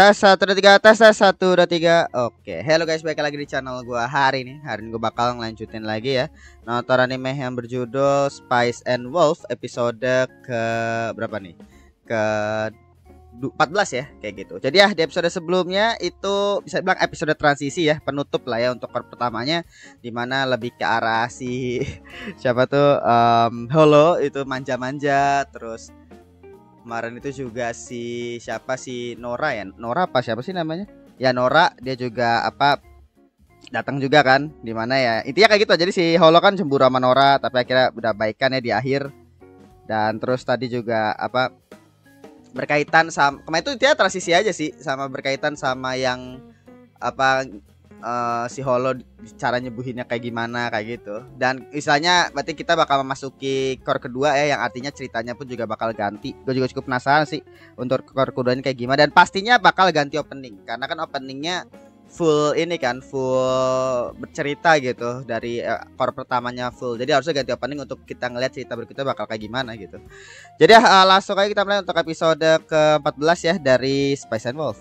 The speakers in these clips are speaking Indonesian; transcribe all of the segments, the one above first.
Tes 1, 2, 3, tes 1, 2, 3. Oke, hello guys, balik lagi di channel gua. Hari ini gua bakal ngelanjutin lagi ya nonton anime yang berjudul Spice and Wolf episode ke berapa nih? Ke 14 ya, kayak gitu. Jadi ya di episode sebelumnya itu bisa dibilang episode transisi ya, penutup lah ya untuk part pertamanya, dimana lebih ke arah si siapa tuh Holo itu manja-manja. Terus kemarin itu juga si siapa si Nora ya, Nora apa siapa sih namanya ya, Nora dia juga apa datang juga kan, dimana ya intinya kayak gitu. Jadi si Holo kan cemburu sama Nora, tapi akhirnya udah baikan ya di akhir. Dan terus tadi juga apa berkaitan sama kemarin itu dia transisi aja sih, sama berkaitan sama yang apa si Holo cara nyembuhinnya kayak gimana kayak gitu. Dan misalnya berarti kita bakal memasuki core kedua ya, yang artinya ceritanya pun juga bakal ganti. Gue juga cukup penasaran sih untuk core keduanya kayak gimana, dan pastinya bakal ganti opening karena kan openingnya full ini kan, full bercerita gitu dari core pertamanya full. Jadi harusnya ganti opening untuk kita ngelihat cerita berikutnya bakal kayak gimana gitu. Jadi langsung aja kita mulai untuk episode ke-14 ya dari Spice and Wolf.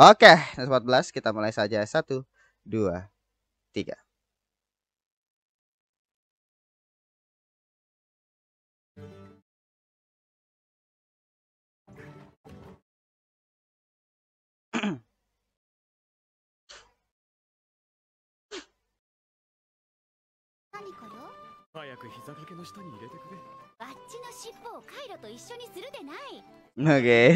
Oke, 14 kita mulai saja. 1, 2, 3. Oke.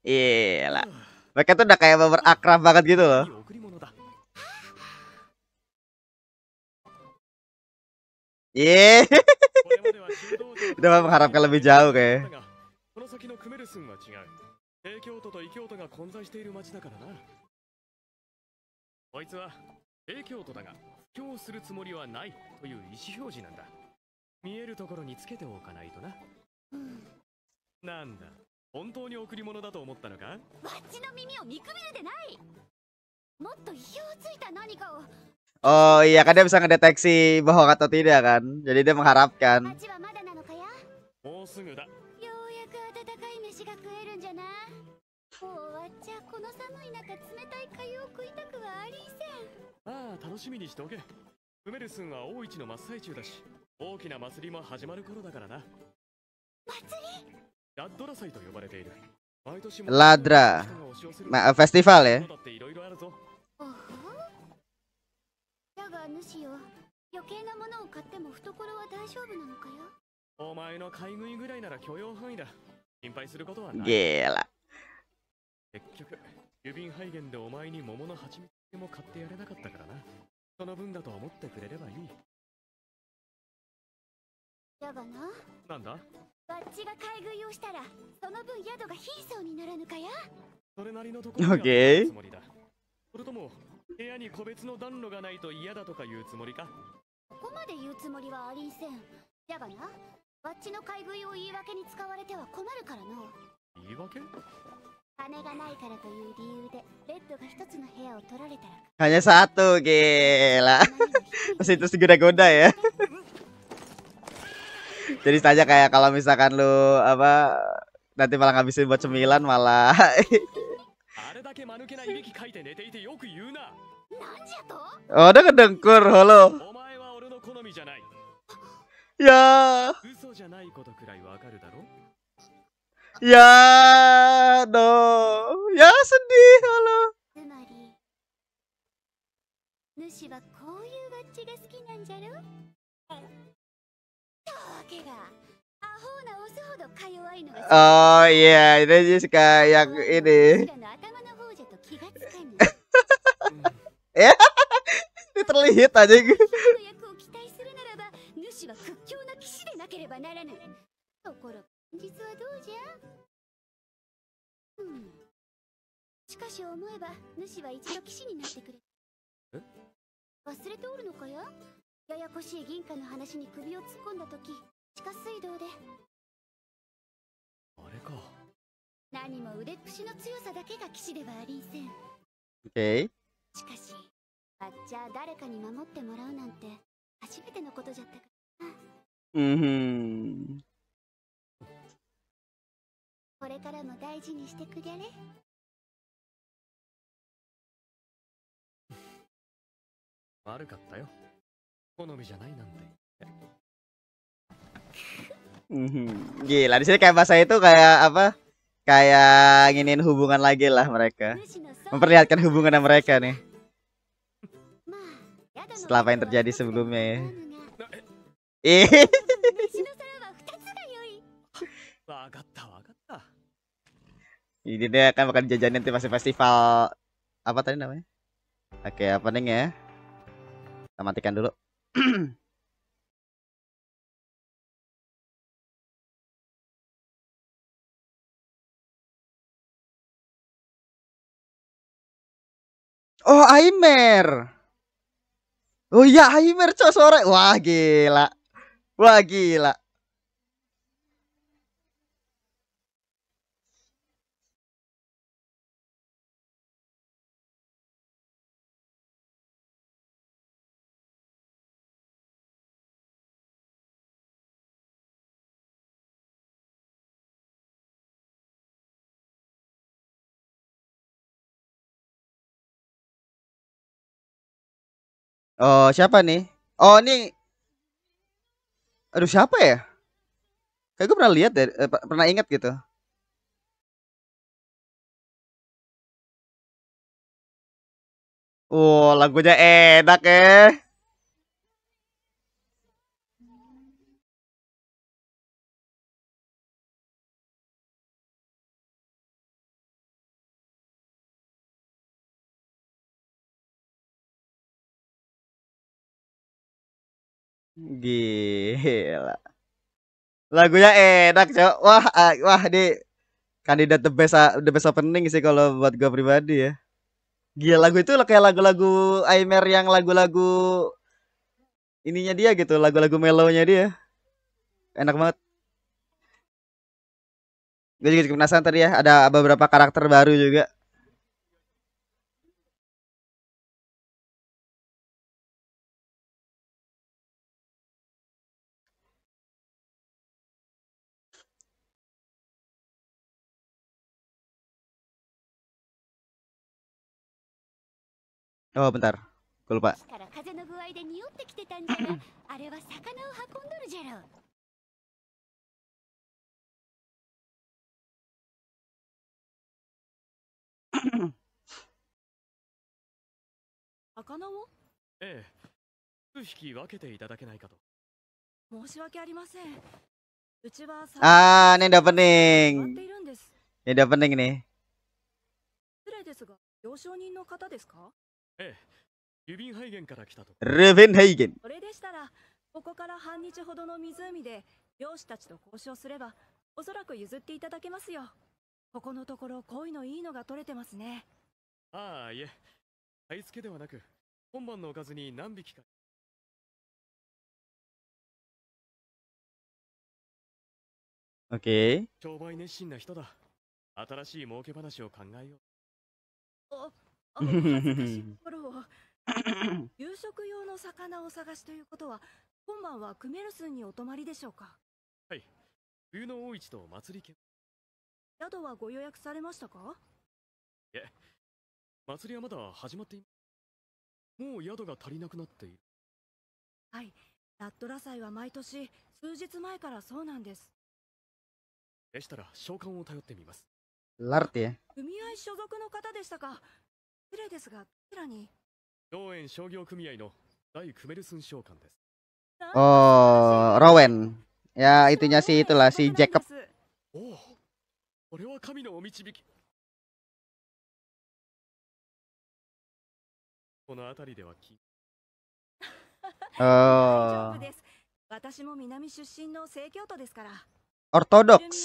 Iya lah, mereka tuh udah kayak berakrab banget gitu loh. Iya, udah mengharapkan lebih jauh kayak. Oh iya, kan dia bisa ngedeteksi bohong atau tidak kan. Jadi dia mengharapkan. Ladra festival ya. Gila. Oke. Hanya satu, gila. Terus itu segoda-goda ya. Jadi saja kayak kalau misalkan lu apa nanti malah ngabisin buat cemilan malah. Oh, udah kedengkur Holo. Ya. Ya, no. Ya sedih Holo. Oh iya, ini dia suka yang ini. Ya, ini terlihat aja. Okay. Mm-hmm. Gila, di sini kayak bahasa itu kayak apa? Kayak nginin hubungan lagi lah mereka. Memperlihatkan hubungan mereka nih. Setelah apa yang terjadi sebelumnya ya. Ini dia kan bakal jajanin di festival apa tadi namanya? Oke, apa nih ya? Kita matikan dulu. Oh, Aimer. Oh iya, Aimer cok sore. Wah, gila. Wah, gila. Oh, siapa nih? Oh, ini. Aduh, siapa ya? Kayak gue pernah lihat deh, pernah ingat gitu. Oh, lagunya enak ya. Gila. Lagunya enak, cok. Wah, wah di kandidat the best opening sih kalau buat gue pribadi ya. Gila, lagu itu kayak lagu-lagu Aimer yang lagu-lagu ininya dia gitu, lagu-lagu melownya dia. Enak banget. Gue juga penasaran tadi ya, ada beberapa karakter baru juga. Oh bentar, gue lupa. Ah, ini udah pening. Ini udah pening nih. Ruben Hagen. Oke. Lart ya. Oh, Rowan. Ya, itunya si itulah si Jacob. Oh. Ortodoks.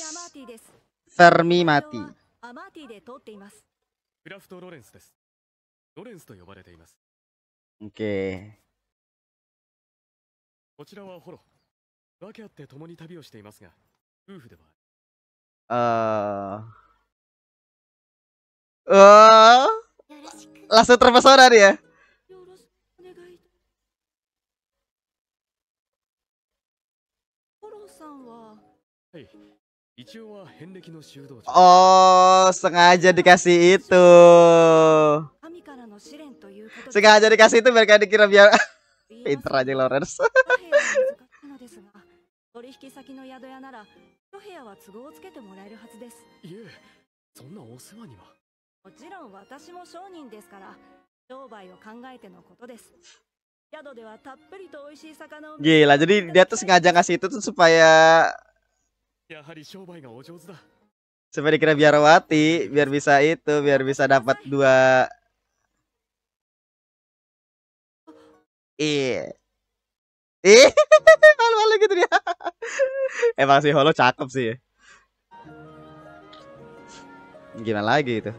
Fermi mati. Oke. Langsung terpesona dia. Oh, sengaja dikasih itu. Sengaja dikasih itu biar kayak dikira biar pinter aja Lawrence. Gila, jadi dia tuh sengaja ngasih itu tuh supaya dikira biarawati, biar bisa itu, biar bisa dapat dua. Malu-malu gitu dia. Emang si Holo cakep sih. Gimana lagi itu?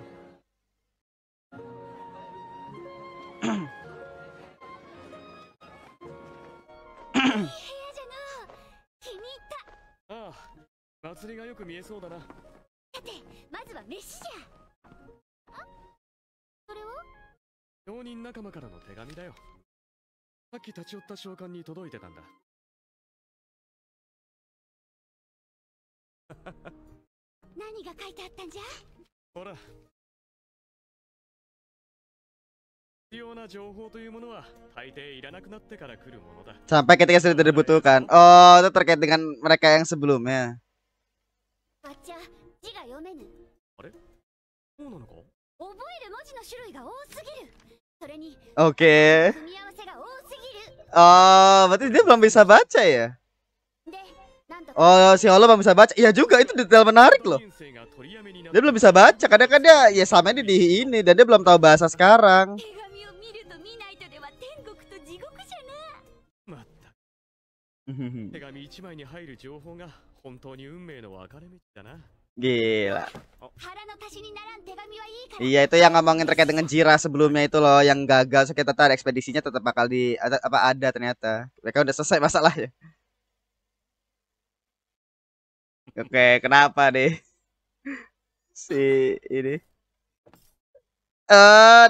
Sampai ketika sudah tidak dibutuhkan. Oh, itu terkait dengan mereka yang sebelumnya. Oke. Oh, berarti dia belum bisa baca ya? Oh, si Holo belum bisa baca. Iya juga, itu detail menarik loh. Dia belum bisa baca, kadang kan dia ya sama ini di ini dan dia belum tahu bahasa sekarang. Gila. Iya, itu yang ngomongin terkait dengan Jira sebelumnya itu loh, yang gagal sekitar tadi ekspedisinya tetap bakal di apa ada ternyata. Mereka udah selesai masalahnya. Oke, kenapa deh si ini?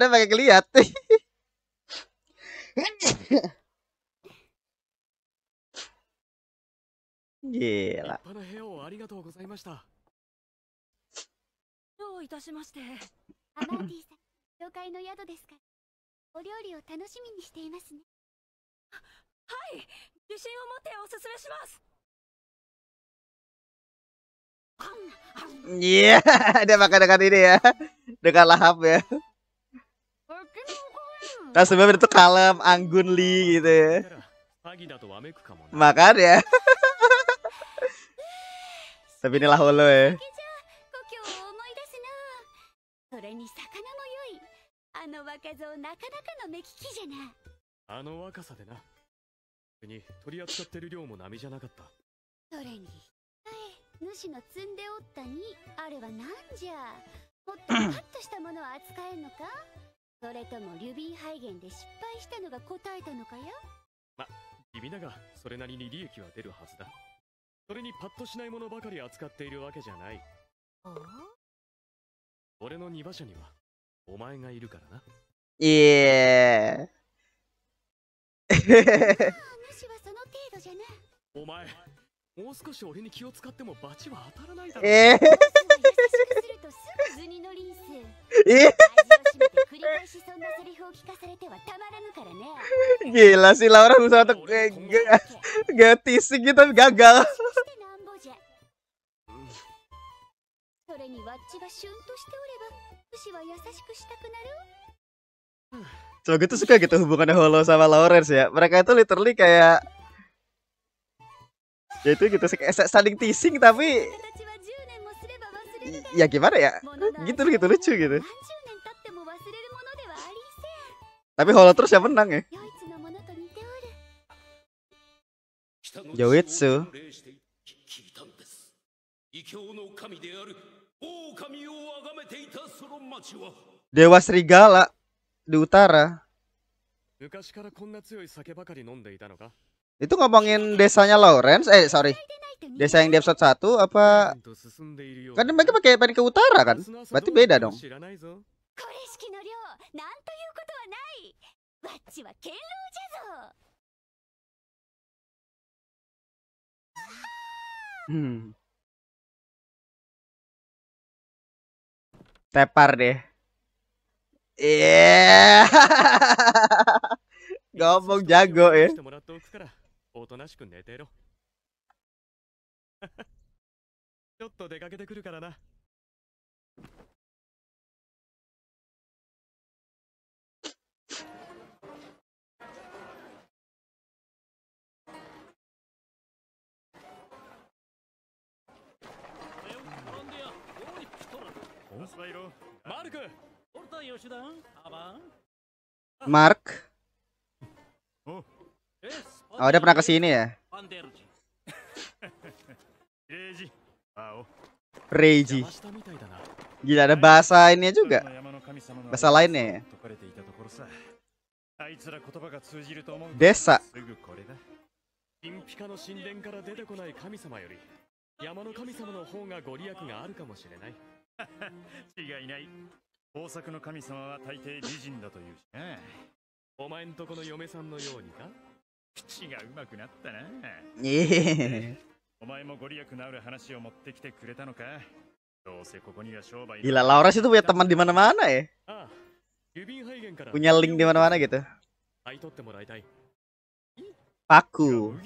Dia pakai kelihat. Gila. Iya, dia makan dengan ini ya, dengan lahap ya. Nah sebelumnya itu kalem, anggun li gitu ya. Makan ya. Tapi inilah Holo ya. Yeah. Gila sih Laura berusaha untuk getisik gitu gagal. Coba gitu suka gitu hubungannya Holo sama Lawrence ya. Mereka itu literally kayak ya itu gitu saling teasing tapi ya gimana ya gitu lucu gitu. Tapi Holo terus yang menang ya. Yoitsu. Dewa serigala di utara. Itu ngomongin desanya Lawrence, sorry, desa yang di episode 1 apa? Kan mereka pakai pengen ke utara kan? Berarti beda dong. なんということはない。わっちは堅牢じゃぞ。Hmm. Tepar deh. Iya. Ngomong jago ya. Mark. Oh, udah pernah kesini ya? Reiji. Gila, ada bahasa ini juga. Bahasa lainnya ya. Desa. Gila, Lawrence itu punya teman di mana-mana ya. Punya link di mana-mana gitu. Paku.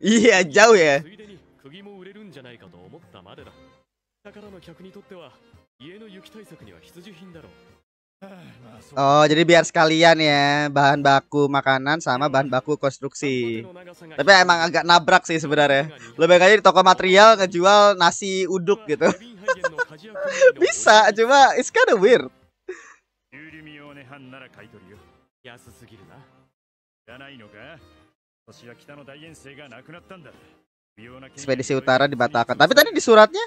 Iya, jauh ya. Oh, jadi biar sekalian ya, bahan baku makanan sama bahan baku konstruksi. Tapi emang agak nabrak sih sebenarnya. Lebih kayaknya di toko material ngejual nasi uduk gitu. Bisa, cuma it's kind of weird. Ekspedisi utara dibatalkan. Tapi tadi di suratnya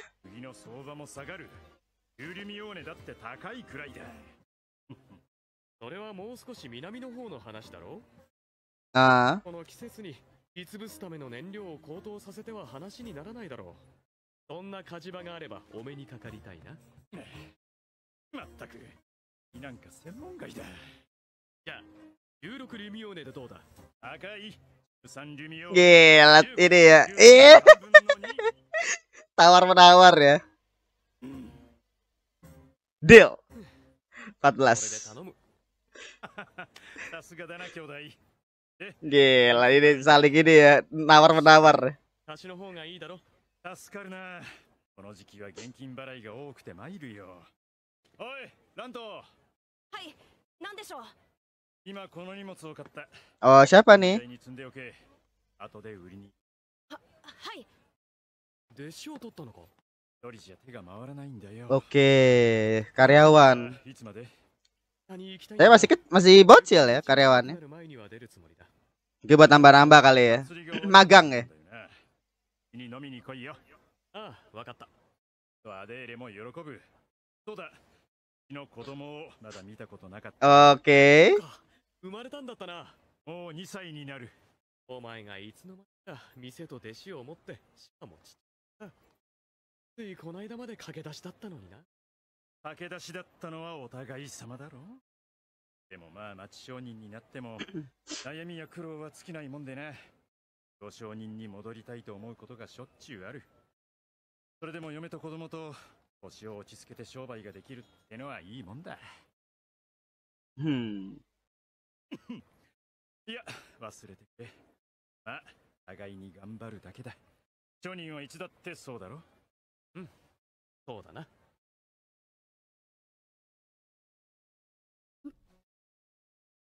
gila ini ya. Tawar-menawar ya. Deal. 14. Gila ini saling ini ya, nawar-menawar. Oh, siapa nih? Oke, karyawan. Tapi masih bocil ya karyawannya. Oke, buat nambah-nambah kali ya. Magang ya. Oke.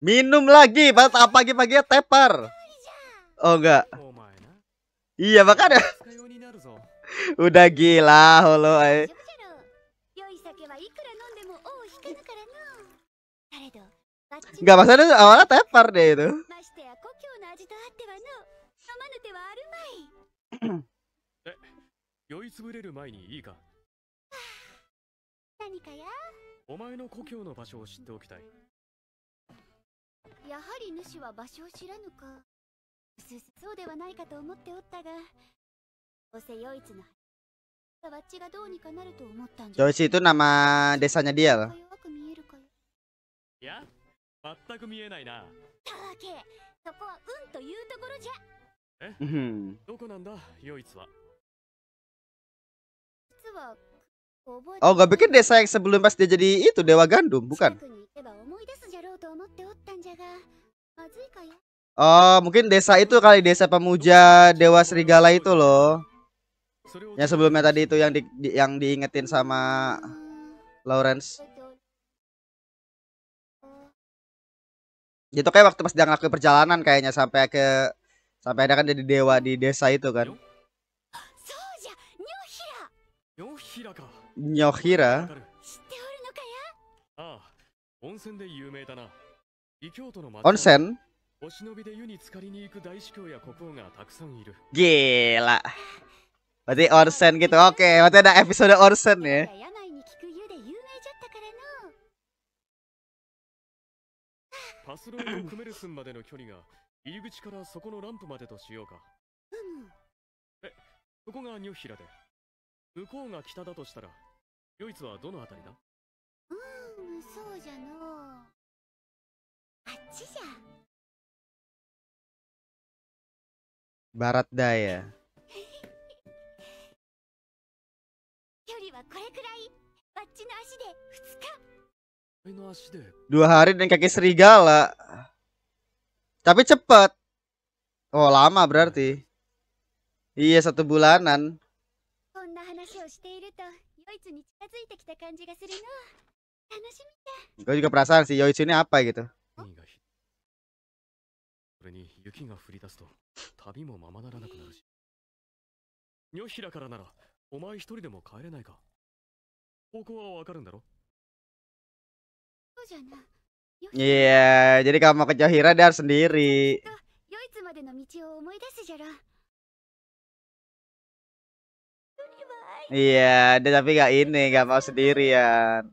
Minum lagi, batal pagi-pagi tepar. Oh enggak. Iya makanya. Udah gila Holo. Enggak masalah awalnya tepar deh itu. Yoitsu itu nama desanya dia loh. や、全く見えないな。たわけ、そこは運というところじゃ。え、どこなんだ、ヨイツは。Oh, gak pikir desa yang sebelum pas dia jadi itu dewa gandum, bukan? Oh, mungkin desa itu kali, desa pemuja dewa serigala itu loh. Yang sebelumnya tadi itu yang diingetin sama Lawrence. Itu kayak waktu pas dia ngelakuin perjalanan kayaknya sampai ada kan jadi dewa di desa itu kan. Nyohira. Onsen. Gila. Berarti onsen gitu. Oke, berarti ada episode onsen ya. Barat daya. Dua hari dengan kaki serigala. Tapi cepet. Oh, lama berarti. Iya, 1 bulanan. Gue juga perasaan si Yoitsu ini apa gitu. Iya, jadi kalau mau ke Nyohira dia harus sendiri. Iya, dia tapi gak mau sendirian.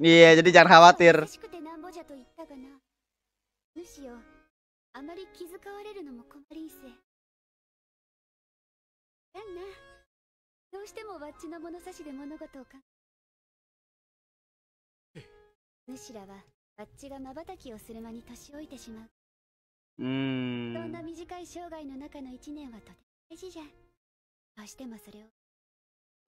Iya, jadi jangan khawatir.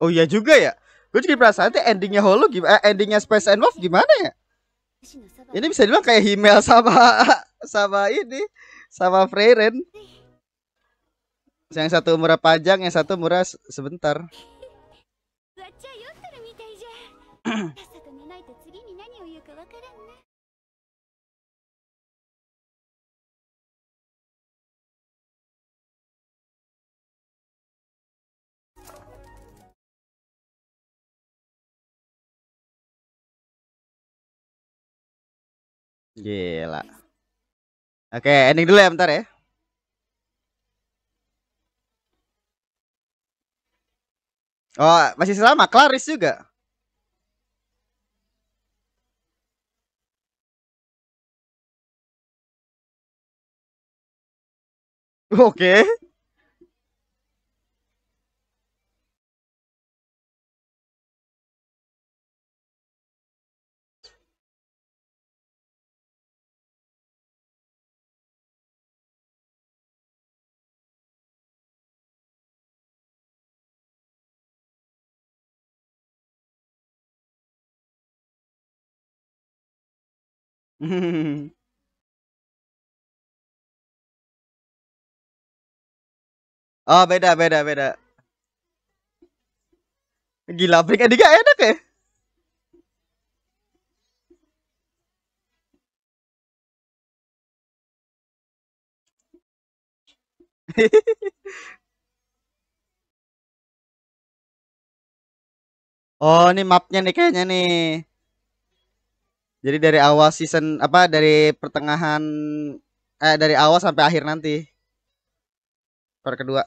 Oh iya juga ya. Gue jadi perasaan endingnya Holo gimana, endingnya Spice and Wolf gimana ya? Ini bisa dibilang kayak Himmel sama Freiren. Yang satu umurnya panjang, yang satu umurnya sebentar. Gila. Oke, ending dulu ya bentar ya. Oh, masih selama Claris juga. Oke. Oh, beda. Gila, break ending gak enak ya. Oh, ini mapnya nih kayaknya nih. Jadi dari awal season apa dari pertengahan dari awal sampai akhir nanti. Part kedua.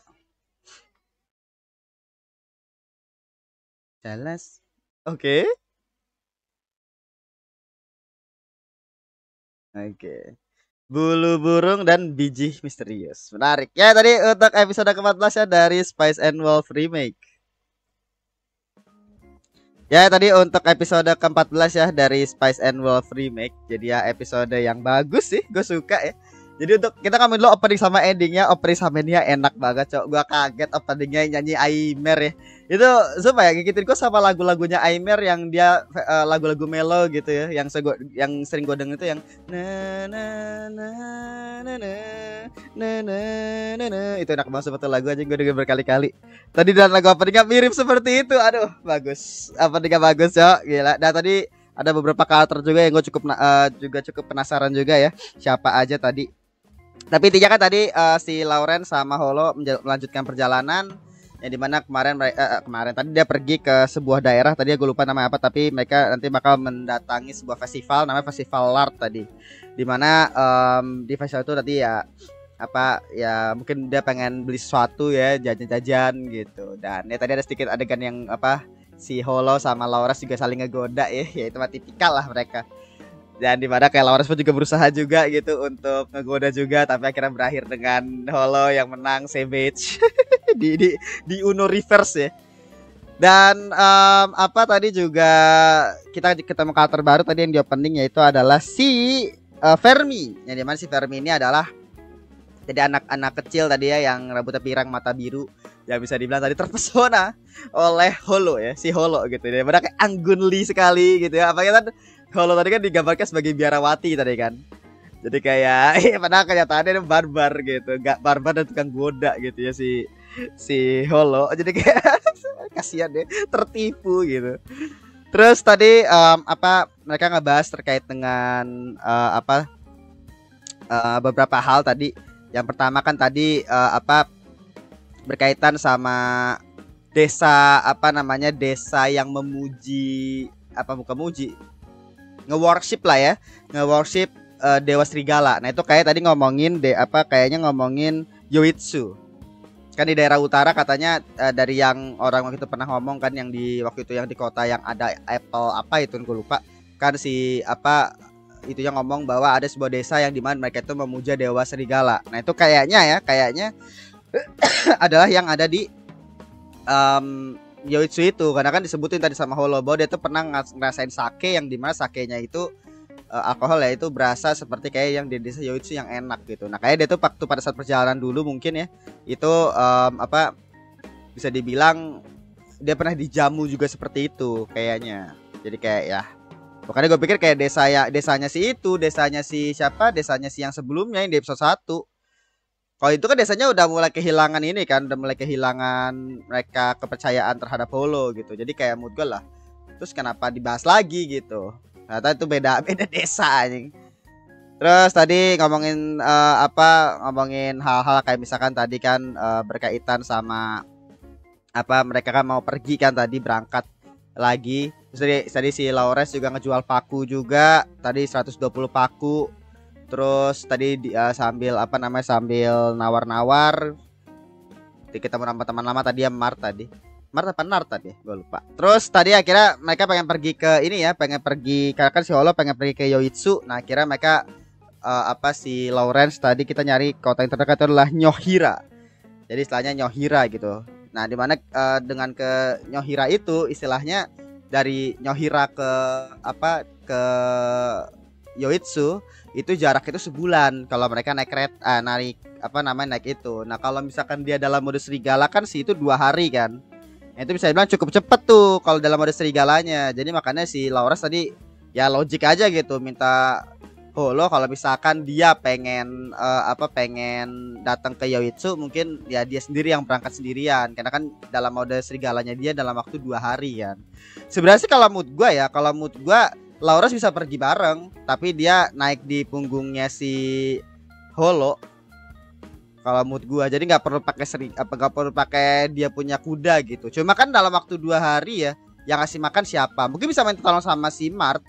Dallas. Oke. Oke. Bulu burung dan biji misterius. Menarik. Ya, tadi untuk episode ke-14 ya dari Spice and Wolf Remake. Ya, tadi untuk episode ke-14 ya dari Spice and Wolf Remake. Jadi ya episode yang bagus sih, gue suka ya. Jadi untuk kita kami dulu opening sama endingnya. Opening sama endingnya enak banget, cok. Gue kaget openingnya nyanyi Aimer ya. Itu supaya gigitin gue sama lagu-lagunya Aimer yang dia lagu-lagu melo gitu ya. Yang sering gue denger itu yang na na na na na na na na na. Itu enak banget, seperti lagu aja gue denger berkali-kali. Tadi dan lagu openingnya mirip seperti itu. Aduh, bagus. Openingnya bagus, cok. Gila. Nah, tadi ada beberapa karakter juga yang gue cukup penasaran juga ya. Siapa aja tadi. Tapi intinya kan tadi si Lawrence sama Holo melanjutkan perjalanan yang dimana kemarin tadi dia pergi ke sebuah daerah. Tadi gue lupa namanya apa, tapi mereka nanti bakal mendatangi sebuah festival namanya Festival Lart tadi. Dimana di festival itu tadi ya apa ya, mungkin dia pengen beli sesuatu ya, jajan-jajan gitu. Dan ya tadi ada sedikit adegan yang apa si Holo sama Lawrence juga saling ngegoda ya, yaitu tipikal lah mereka. Dan dimana kayak Lawrence pun juga berusaha juga gitu untuk ngegoda juga, tapi akhirnya berakhir dengan Holo yang menang savage di Uno Reverse ya. Dan apa tadi juga kita ketemu karakter baru tadi yang di opening, yaitu adalah si Fermi. Yang dimana si Fermi ini adalah jadi anak-anak kecil tadi ya yang rambutnya pirang, mata biru, yang bisa dibilang tadi terpesona oleh Holo ya, si Holo gitu. Dia benar kayak anggunli sekali gitu ya. Apalagi kan Holo tadi kan digambarkan sebagai biarawati tadi kan. Jadi kayak padahal kenyataannya dia barbar gitu, gak barbar dan tukang goda gitu ya si Holo. Jadi kayak kasihan deh, tertipu gitu. Terus tadi apa mereka ngebahas terkait dengan beberapa hal tadi. Yang pertama kan tadi berkaitan sama desa, desa yang memuji, bukan memuji, nge-worship lah ya, nge-worship dewa serigala. Nah, itu kayak tadi ngomongin ngomongin Yoitsu. Kan di daerah utara katanya, dari yang orang waktu itu pernah ngomong kan, yang di waktu itu yang di kota yang ada apple gue lupa. Kan si yang ngomong bahwa ada sebuah desa yang dimana mereka itu memuja dewa serigala. Nah itu kayaknya adalah yang ada di Yoitsu itu, karena kan disebutin tadi sama Holo bahwa dia tuh pernah ngerasain sake yang dimana sakenya itu alkohol ya, itu berasa seperti kayak yang di desa Yoitsu yang enak gitu. Nah kayak dia tuh waktu pada saat perjalanan dulu mungkin ya itu bisa dibilang dia pernah dijamu juga seperti itu kayaknya. Jadi kayak ya, makanya gue pikir kayak desanya si yang sebelumnya yang di episode 1. Kalau itu kan desanya udah mulai kehilangan ini kan, udah mulai kehilangan mereka kepercayaan terhadap Holo gitu. Jadi kayak mood gue lah, terus kenapa dibahas lagi gitu. Nah itu beda desa anjing. Terus tadi ngomongin ngomongin hal-hal kayak misalkan tadi kan berkaitan sama mereka kan mau pergi kan tadi, berangkat lagi. Terus tadi si Lawrence juga ngejual paku juga. Tadi 120 paku. Terus tadi sambil sambil nawar-nawar. Jadi kita mau nambah teman lama tadi ya, Marta tadi, gue lupa. Terus tadi akhirnya mereka pengen pergi ke ini ya, karena kan si Holo pengen pergi ke Yoitsu. Nah, akhirnya mereka si Lawrence tadi kita nyari kota yang terdekat itu adalah Nyohira. Jadi istilahnya Nyohira gitu. Nah, dimana dengan ke Nyohira itu istilahnya dari Nyohira ke Yoitsu itu jarak itu sebulan kalau mereka naik kereta naik itu. Nah kalau misalkan dia dalam mode serigala kan si itu 2 hari kan, nah, itu bisa dibilang cukup cepet tuh kalau dalam mode serigalanya. Jadi makanya si Lawrence tadi ya logik aja gitu, minta Holo kalau misalkan dia pengen pengen datang ke Yoitsu, mungkin ya dia sendiri yang berangkat sendirian, karena kan dalam mode serigalanya dia dalam waktu 2 hari kan. Sebenarnya sih kalau mood gue Lawrence bisa pergi bareng, tapi dia naik di punggungnya si Holo kalau mood gue. Jadi nggak perlu pakai dia punya kuda gitu. Cuma kan dalam waktu 2 hari ya, yang ngasih makan siapa? Mungkin bisa minta tolong sama si Mart.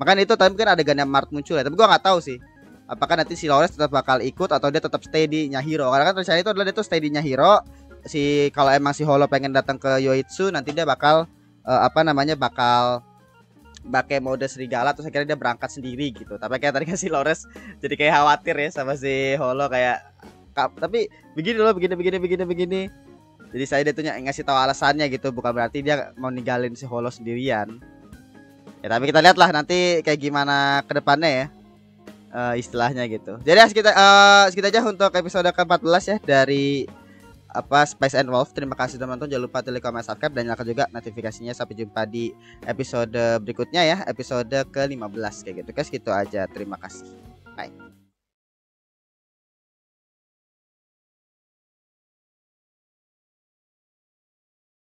Makanya itu tadi mungkin adegan yang Mart muncul ya. Tapi gue gak tahu sih apakah nanti si Lawrence tetap bakal ikut atau dia tetap stay di Nyohira. Karena kan rencana itu adalah dia tuh stay di Nyohira. Kalau emang si Holo pengen datang ke Yoitsu, nanti dia bakal bakal pakai mode serigala, terus akhirnya dia berangkat sendiri gitu. Tapi kayak tadi kan si Lawrence jadi kayak khawatir ya sama si Holo, kayak tapi begini loh, begini. Jadi saya dia tuh ngasih tahu alasannya gitu, bukan berarti dia mau ninggalin si Holo sendirian. Ya tapi kita lihatlah nanti kayak gimana ke depannya ya. Istilahnya gitu. Jadi sekitar aja untuk episode ke-14 ya dari Spice and Wolf. Terima kasih teman-teman, jangan lupa like, comment, subscribe dan nyalakan juga notifikasinya. Sampai jumpa di episode berikutnya ya, episode ke-15 kayak gitu. Guys, gitu aja. Terima kasih. Bye.